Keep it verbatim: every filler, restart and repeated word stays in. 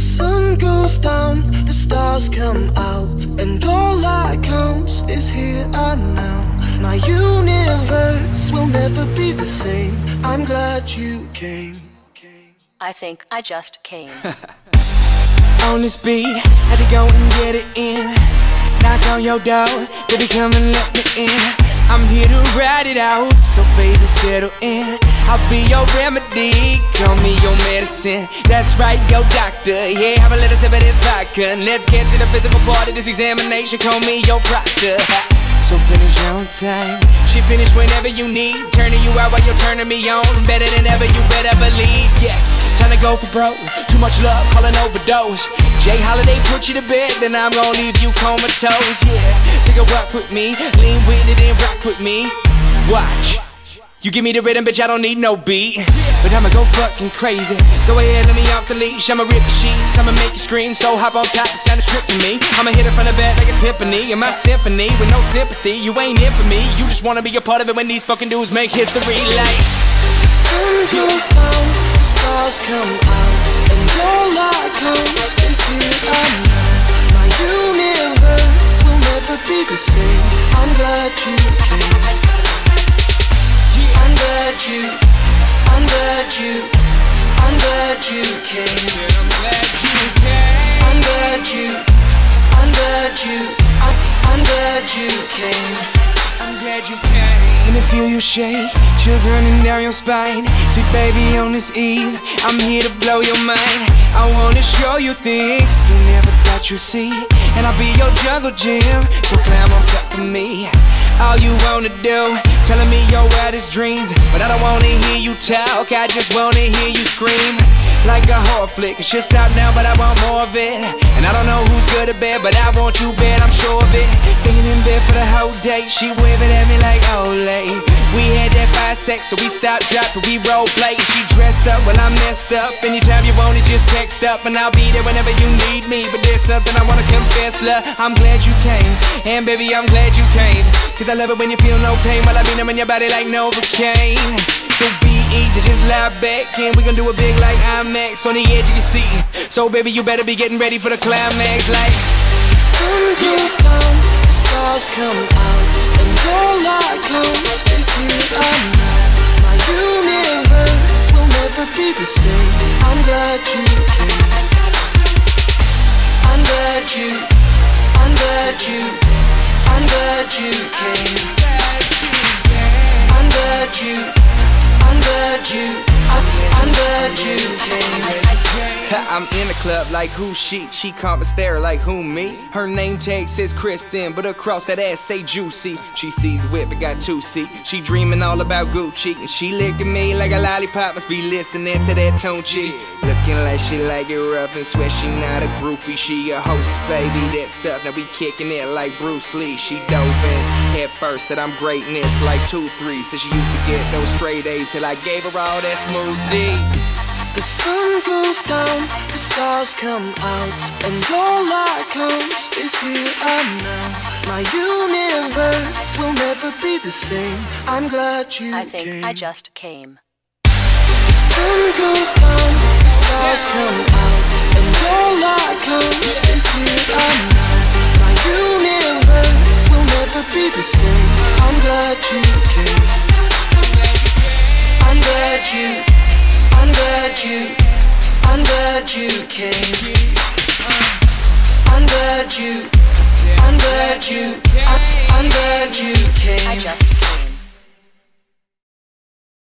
sun goes down, the stars come out, and all that counts is here and now. My universe will never be the same. I'm glad you came. I think I just came. On this beat, had to go and get it in. Knock on your door, baby, come and let me in. I'm here to ride it out, so baby, settle in. I'll be your remedy, call me your medicine. That's right, your doctor, yeah, have a little sip of this vodka. Let's get to the physical part of this examination, call me your proctor. So finish your own time. She finish whenever you need. Turning you out while you're turning me on. Better than ever, you better believe. Yes, tryna go for broke. Too much love, call an overdose. Jay Holiday put you to bed, then I'm gonna leave you comatose. Yeah, take a walk with me, lean with it and rock with me. Watch, you give me the rhythm, bitch, I don't need no beat. But I'ma go fucking crazy. Go ahead, let me off the leash. I'ma rip the sheets, I'ma make you scream. So hop on top, it's kinda strip for me. I'ma hit it from the back like a Tiffany. In my symphony, with no sympathy, you ain't in for me. You just wanna be a part of it when these fucking dudes make history. Like the sun goes down, the stars come out, and all that comes is here and now. My universe will never be the same. I'm glad you came. I'm glad you. I'm glad you, I'm glad you came. I'm glad you came. I'm glad you, I'm glad you, I'm, I'm glad you came. I'm glad you came. And I feel you shake, chills running down your spine. See, baby, on this eve, I'm here to blow your mind. I wanna show you things you never thought you'd see, and I'll be your jungle gym. So climb on top of me. All you wanna do, telling me your wildest dreams. But I don't wanna hear you talk, I just wanna hear you scream. Like a horror flick, it should stop now, but I want more of it. And I don't know who's good or bad, but I want you bad, I'm sure of it. Staying in bed for the whole day, she waving at me like Olay. We had that fire sex, so we stopped, dropped, but we role play. And she dressed up, well I messed up. Anytime you want it, just text up, and I'll be there whenever you need me. But there's something I wanna confess, love, I'm glad you came. And baby, I'm glad you came. Cause I love it when you feel no pain, while I be numbing your body like Novocaine. So be easy, just lie back, and we gon' do it big like IMAX. On the edge you can see, so baby you better be getting ready for the climax. Like the sun goes down, the stars come out, and all that comes is here and now. My universe will never be the same. I'm glad you came. I'm glad you, I'm glad you. I'm glad you came. I'm glad you, I'm glad you, I'm, I'm glad you came. I'm in the club like who she, she come and stare like who me. Her name tag says Kristen, but across that ass say Juicy. She sees whip, but got two seat. She dreaming all about Gucci, and she licking me like a lollipop. Must be listening to that tone cheek. Looking like she like it rough and sweat. She not a groupie, she a host, baby. That stuff, now we kicking it like Bruce Lee. She dove in head first, said I'm greatness like two three. Said she used to get those straight A's till I gave her all that smooth D. The sun goes down, the stars come out, and all that comes is here and now. My universe will never be the same. I'm glad you came. I think came. I just came. The sun goes down, the stars come out, and all that comes is here and now. My universe will never be the same. I'm glad you came. I'm glad you. I'm glad you, I'm glad you came. I'm glad you, I'm glad you, I'm, I'm glad you came. I just came.